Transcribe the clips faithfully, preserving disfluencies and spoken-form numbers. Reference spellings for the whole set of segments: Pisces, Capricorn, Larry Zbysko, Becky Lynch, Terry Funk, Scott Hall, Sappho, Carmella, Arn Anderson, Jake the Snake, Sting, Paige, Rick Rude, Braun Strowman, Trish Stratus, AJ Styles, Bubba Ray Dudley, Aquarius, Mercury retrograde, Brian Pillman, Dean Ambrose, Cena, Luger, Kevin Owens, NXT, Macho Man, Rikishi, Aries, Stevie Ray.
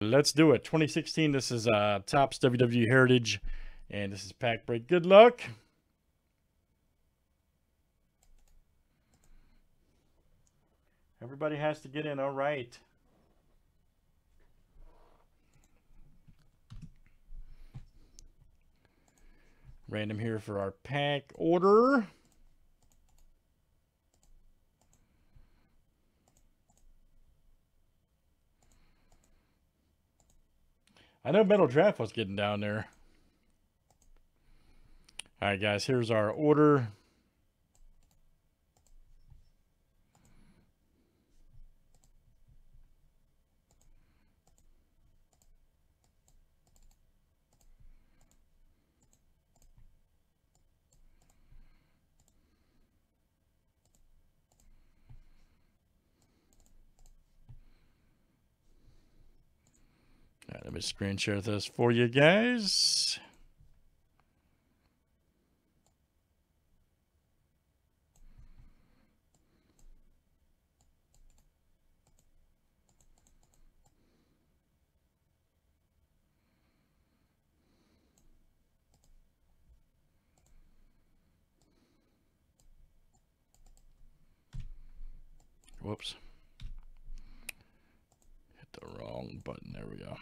Let's do it. twenty sixteen, this is uh, Topps W W E Heritage, and this is Pack Break. Good luck. Everybody has to get in. All right. Random here for our pack order. I know Metal Draft was getting down there. All right, guys, here's our order. Let me screen share this for you guys. Whoops. Hit the wrong button. There we go.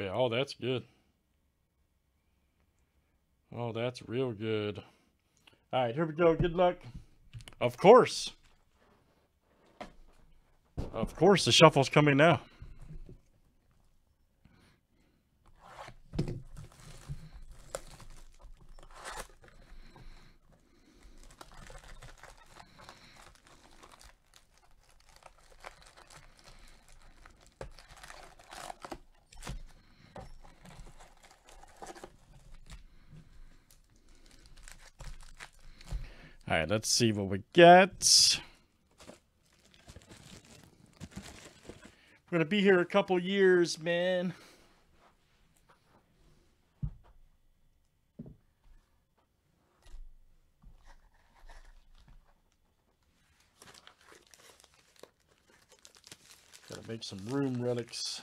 Yeah, oh, that's good. Oh, that's real good. All right, here we go. Good luck. Of course. Of course, the shuffle's coming now. All right, let's see what we get. We're gonna be here a couple years, man. Gotta make some room relics.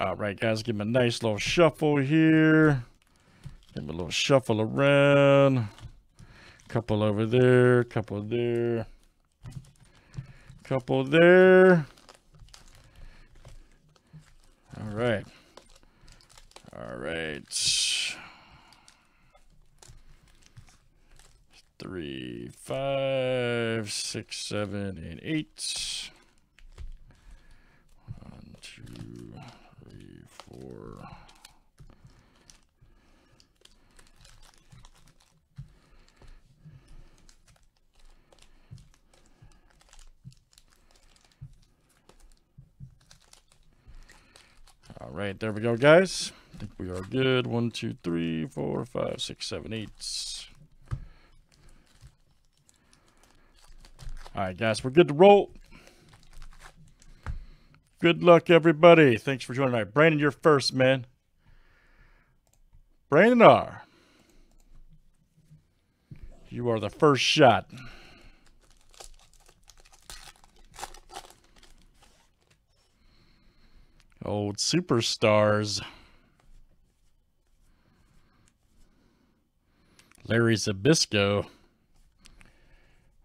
All right, guys, give him a nice little shuffle here. Give him a little shuffle around. Couple over there, couple there, couple there. All right. All right. Three, five, six, seven, and eight. One, two. Four. All right, there we go, guys. I think we are good. One, two, three, four, five, six, seven, eight. All right, guys, we're good to roll. Good luck, everybody. Thanks for joining. All right, Brandon, you're first, man. Brandon R., you are the first shot. Old superstars. Larry Zbysko.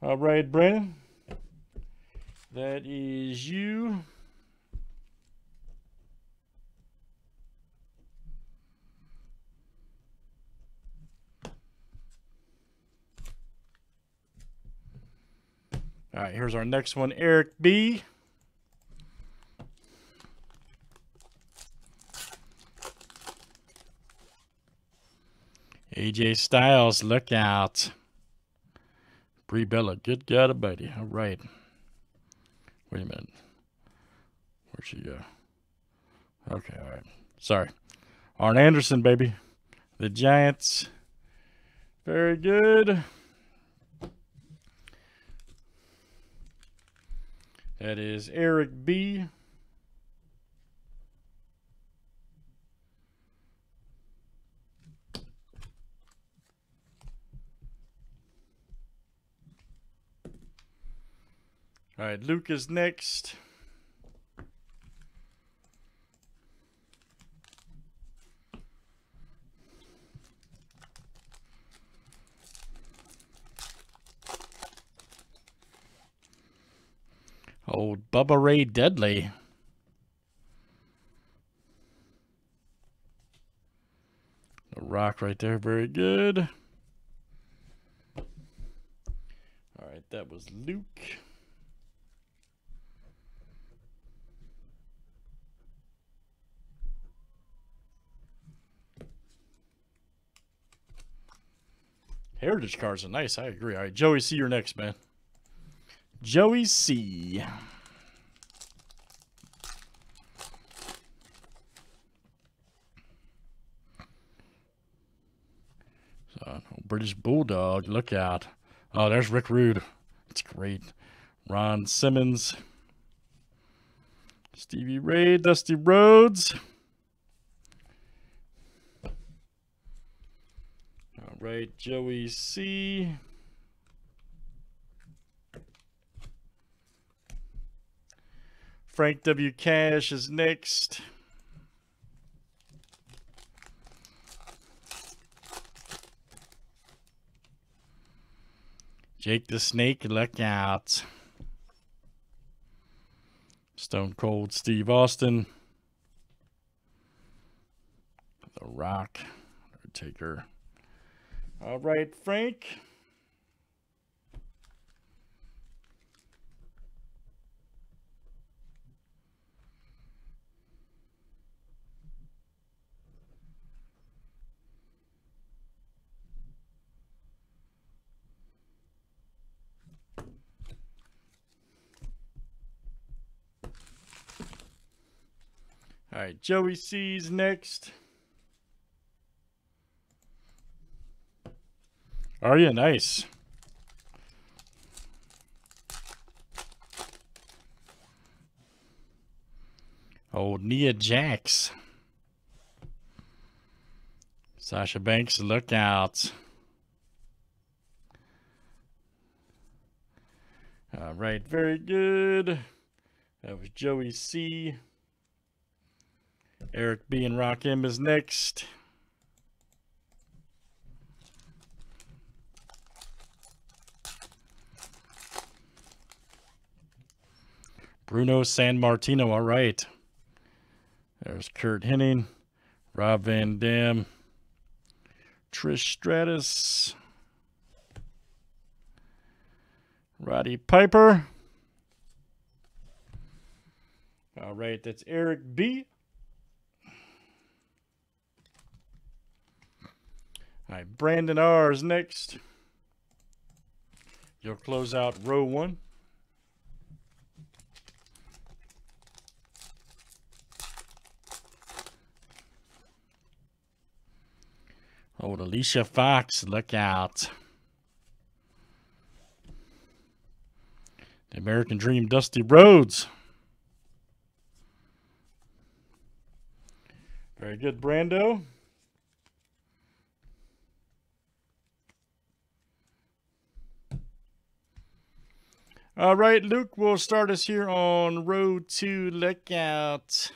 All right, Brandon. That is you. All right, here's our next one, Eric B. A J Styles, look out. Brie Bella, good God almighty. All right. Wait a minute. Where'd she go? Okay, all right. Sorry. Arn Anderson, baby. The Giants. Very good. That is Eric B. All right, Luke is next. Old Bubba Ray Dudley. The Rock right there, very good. All right, that was Luke. Heritage cards are nice. I agree. All right, Joey C., you're next, man. Joey C. So, British Bulldog, look out. Oh, there's Rick Rude. That's great. Ron Simmons. Stevie Ray, Dusty Rhodes. Right, Joey C. Frank W. Cash is next. Jake the Snake, look out. Stone Cold Steve Austin. The Rock. Undertaker. All right, Frank. All right, Joey C's next. Are you nice? Oh, Nia Jax. Sasha Banks, look out. All right, very good. That was Joey C. Eric B. and Rock M. is next. Bruno San Martino, all right. There's Kurt Hennig, Rob Van Dam, Trish Stratus, Roddy Piper. All right, that's Eric B. All right, Brandon R. is next. You'll close out row one. Oh, Alicia Fox, look out. The American Dream, Dusty Rhodes. Very good, Brando. All right, Luke will start us here on Road to Lookout.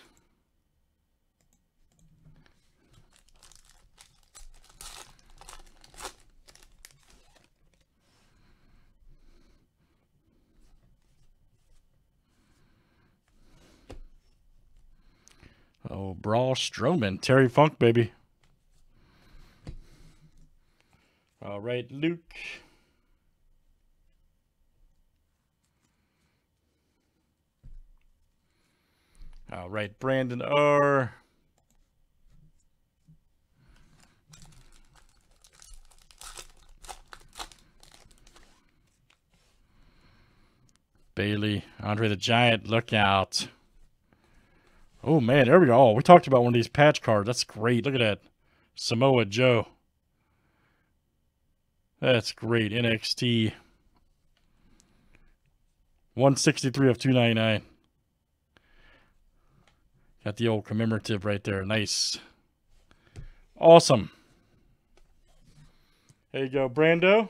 Oh, Braun Strowman, Terry Funk, baby. All right, Luke. All right, Brandon R. Bailey, Andre the Giant, look out. Oh, man, there we go. Oh, we talked about one of these patch cards. That's great. Look at that. Samoa Joe. That's great. N X T. one sixty-three of two ninety-nine. Got the old commemorative right there. Nice. Awesome. There you go, Brando.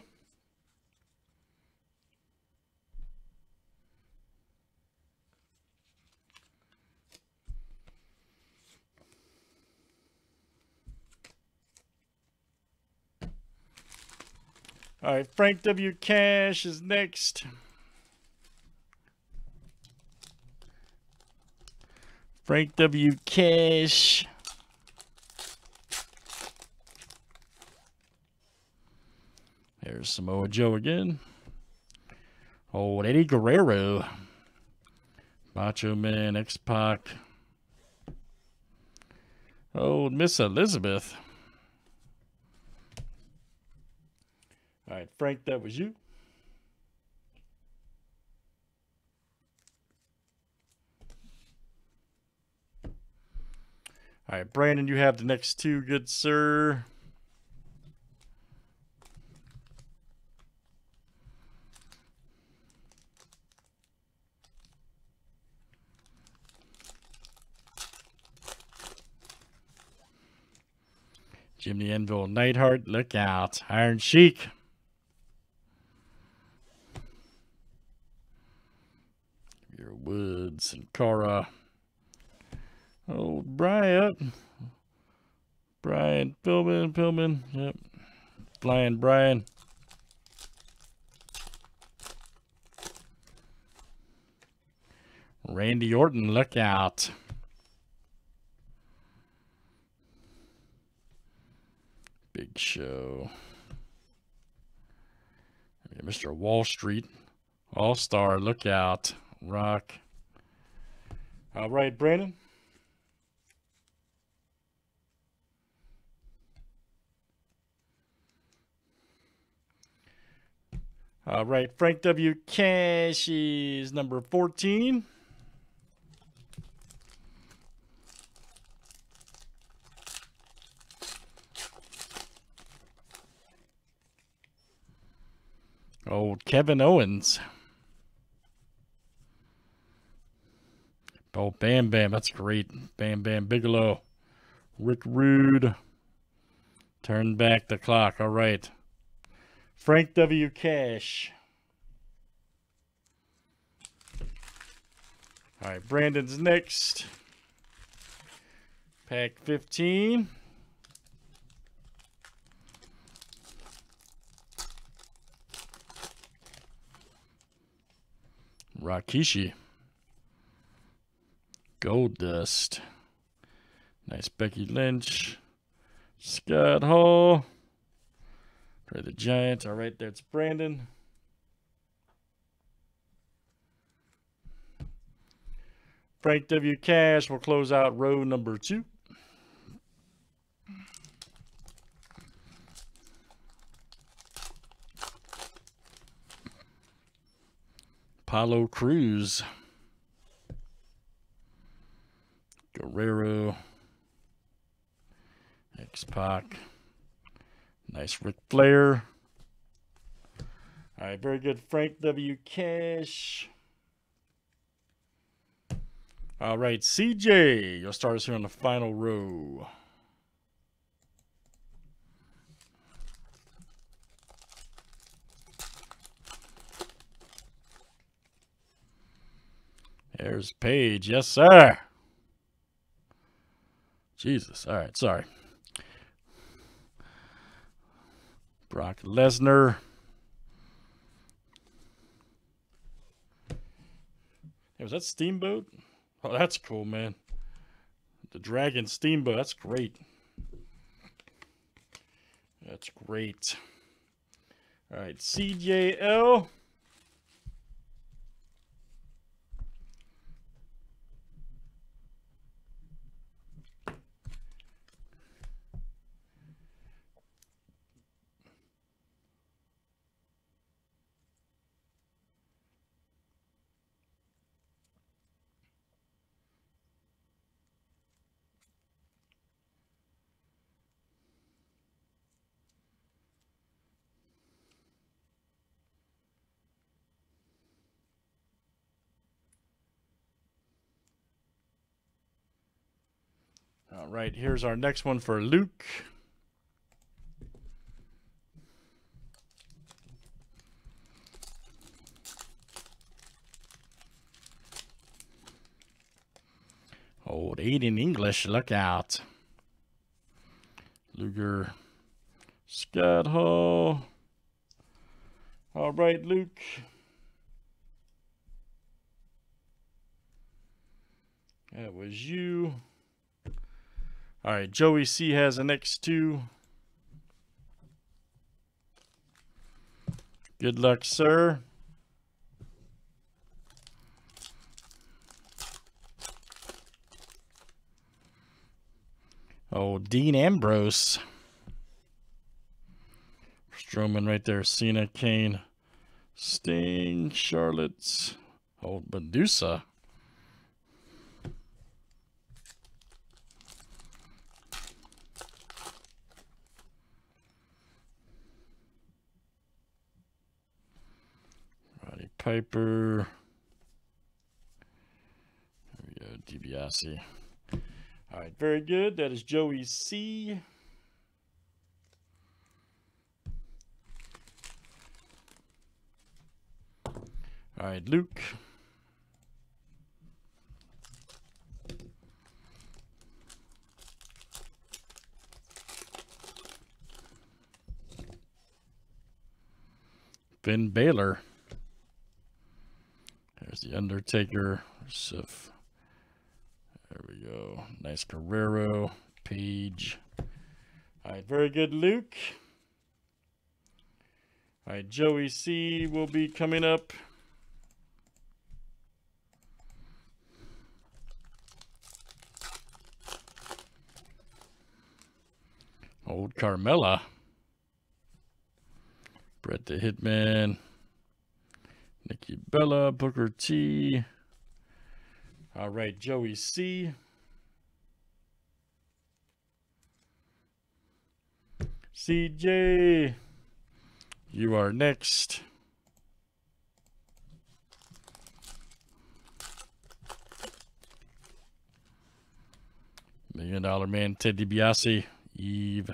All right, Frank W. Cash is next. Frank W. Cash. There's Samoa Joe again. Old Eddie Guerrero. Macho Man, X-Pac. Old Miss Elizabeth. All right, Frank, that was you. All right, Brandon, you have the next two, good sir. Jim the Anvil, Neidhart, look out. Iron Sheik. Your Woods and Cara. Old Brian, Brian Pillman, Pillman, yep, Flying Brian. Randy Orton, look out. Big Show. Mister Wall Street, All-Star, look out. Rock. All right, Brandon. All right, Frank W. Cash is number fourteen. Old Kevin Owens. Oh, Bam Bam, that's great. Bam Bam Bigelow. Rick Rude. Turn back the clock. All right. Frank W. Cash. All right, Brandon's next. Pack fifteen. Rikishi. Gold Dust. Nice Becky Lynch. Scott Hall. Try the Giants. All right, that's Brandon. Frank W. Cash will close out row number two. Apollo Crews. Guerrero. X-Pac. Nice Ric Flair. All right, very good, Frank W. Cash. All right, C J, you'll start us here on the final row. There's Paige. Yes, sir. Jesus. All right. Sorry. Brock Lesnar. Hey, was that Steamboat? Oh, that's cool, man. The Dragon Steamboat. That's great. That's great. All right. C J L. All right, here's our next one for Luke. Old eight in English, look out. Luger, Scott Hall. All right, Luke. That was you. All right, Joey C has an X two. Good luck, sir. Oh, Dean Ambrose. Strowman right there. Cena, Kane, Sting, Charlotte, old Medusa. Piper, there we go, DiBiase. All right, very good. That is Joey C. All right, Luke. Ben Baylor. There's the Undertaker, Sif. There we go. Nice Guerrero, Page. All right, very good, Luke. All right, Joey C will be coming up. Old Carmella. Brett the Hitman. Nikki Bella, Booker T. All right, Joey C. C J, you are next. Million Dollar Man, Ted DiBiase, Eve.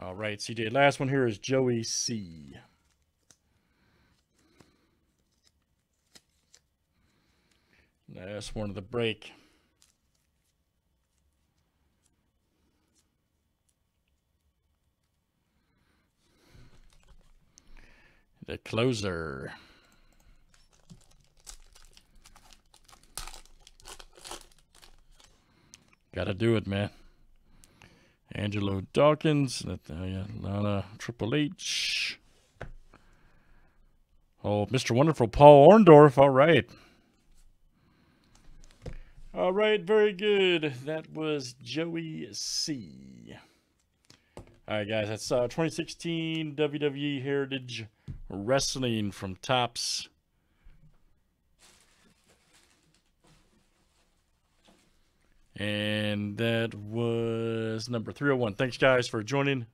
All right, C J. Last one here is Joey C. Last one of the break. The closer. Gotta do it, man. Angelo Dawkins, Natalia, Lana, Triple H. Oh, Mister Wonderful, Paul Orndorff. All right. All right, very good. That was Joey C. All right, guys, that's uh, twenty sixteen W W E Heritage Wrestling from Topps. And that was number three oh one. Thanks, guys, for joining.